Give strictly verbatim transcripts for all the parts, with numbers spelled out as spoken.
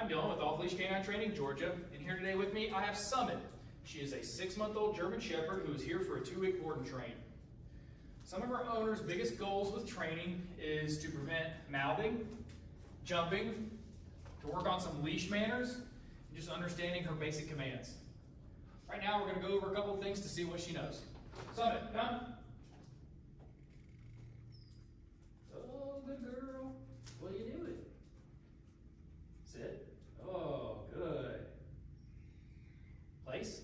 I'm Dylan with Off Leash K nine Training, Georgia, and here today with me I have Summit. She is a six-month-old German Shepherd who is here for a two-week board and train. Some of our owners' biggest goals with training is to prevent mouthing, jumping, to work on some leash manners, and just understanding her basic commands. Right now we're going to go over a couple of things to see what she knows. Summit, come. Oh, good girl. What are you doing? Sit. Oh, good. Place.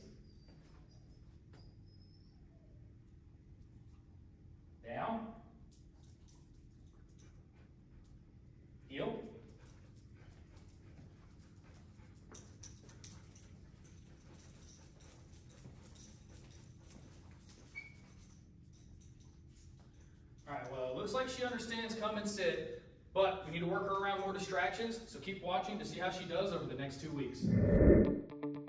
Down. Heel. All right, well, it looks like she understands come and sit, but we need to work her around more distractions, so keep watching to see how she does over the next two weeks.